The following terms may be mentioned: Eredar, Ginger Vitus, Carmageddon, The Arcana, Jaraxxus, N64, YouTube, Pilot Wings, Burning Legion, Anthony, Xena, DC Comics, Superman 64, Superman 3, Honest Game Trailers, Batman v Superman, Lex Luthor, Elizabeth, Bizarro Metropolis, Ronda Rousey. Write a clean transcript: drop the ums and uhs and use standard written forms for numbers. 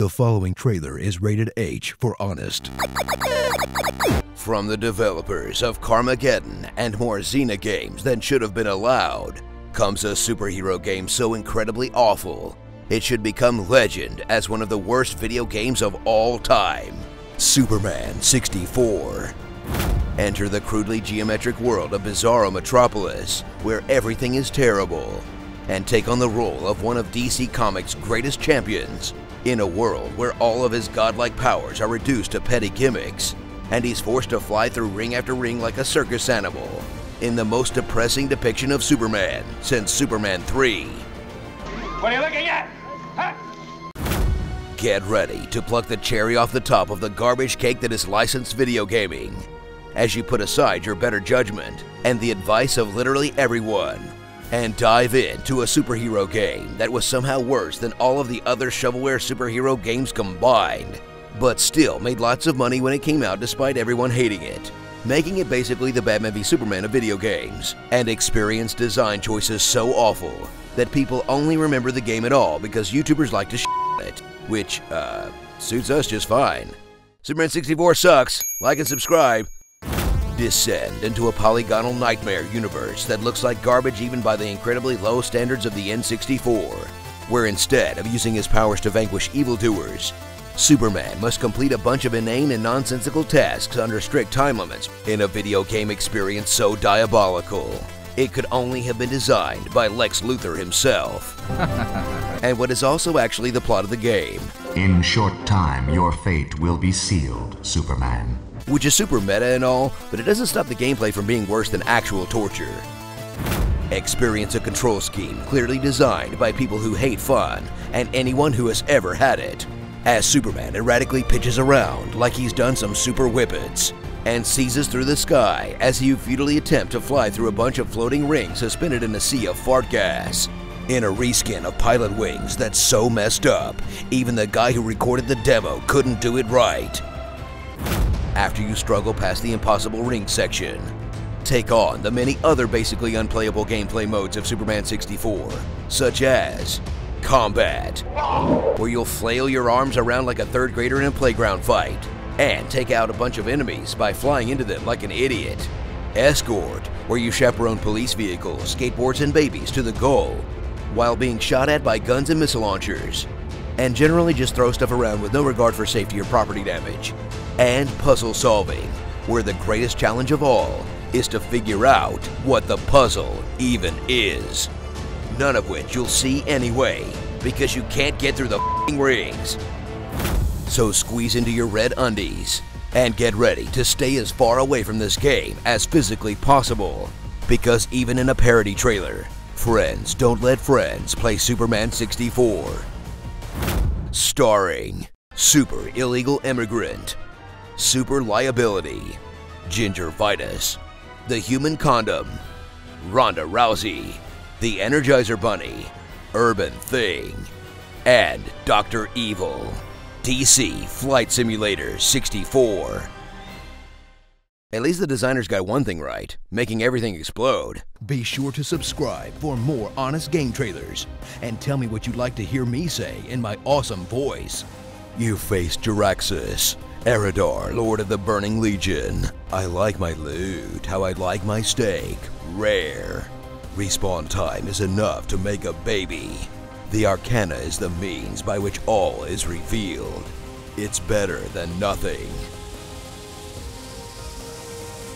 The following trailer is rated H for honest. From the developers of Carmageddon and more Xena games than should have been allowed, comes a superhero game so incredibly awful, it should become legend as one of the worst video games of all time. Superman 64. Enter the crudely geometric world of Bizarro Metropolis, where everything is terrible, and take on the role of one of DC Comics' greatest champions, in a world where all of his godlike powers are reduced to petty gimmicks, and he's forced to fly through ring after ring like a circus animal, in the most depressing depiction of Superman since Superman 3. What are you looking at? Huh? Get ready to pluck the cherry off the top of the garbage cake that is licensed video gaming, as you put aside your better judgment and the advice of literally everyone, and dive into a superhero game that was somehow worse than all of the other shovelware superhero games combined, but still made lots of money when it came out despite everyone hating it, making it basically the Batman v Superman of video games, and experience design choices so awful that people only remember the game at all because YouTubers like to shit on it, which, suits us just fine. Superman 64 sucks. Like and subscribe. Descend into a polygonal nightmare universe that looks like garbage even by the incredibly low standards of the N64, where instead of using his powers to vanquish evildoers, Superman must complete a bunch of inane and nonsensical tasks under strict time limits in a video game experience so diabolical, it could only have been designed by Lex Luthor himself. And what is also actually the plot of the game. In short time, your fate will be sealed, Superman. Which is super meta and all, but it doesn't stop the gameplay from being worse than actual torture. Experience a control scheme clearly designed by people who hate fun and anyone who has ever had it, as Superman erratically pitches around like he's done some super whippets, and seizes through the sky as you futilely attempt to fly through a bunch of floating rings suspended in a sea of fart gas. In a reskin of Pilot Wings that's so messed up, even the guy who recorded the demo couldn't do it right. After you struggle past the impossible ring section, take on the many other basically unplayable gameplay modes of Superman 64, such as combat, where you'll flail your arms around like a third grader in a playground fight, and take out a bunch of enemies by flying into them like an idiot. Escort, where you chaperone police vehicles, skateboards, and babies to the goal, while being shot at by guns and missile launchers, and generally just throw stuff around with no regard for safety or property damage. And puzzle solving, where the greatest challenge of all is to figure out what the puzzle even is. None of which you'll see anyway, because you can't get through the f***ing rings. So squeeze into your red undies, and get ready to stay as far away from this game as physically possible, because even in a parody trailer, friends don't let friends play Superman 64. Starring super illegal immigrant, super liability, Ginger Vitus, the human condom, Ronda Rousey, the Energizer Bunny, Urban Thing, and Dr. Evil. DC Flight Simulator 64. At least the designers got one thing right, making everything explode. Be sure to subscribe for more honest game trailers, and tell me what you'd like to hear me say in my awesome voice. You faced Jaraxxus, Eredar, Lord of the Burning Legion. I like my loot how I like my steak, rare. Respawn time is enough to make a baby. The Arcana is the means by which all is revealed. It's better than nothing.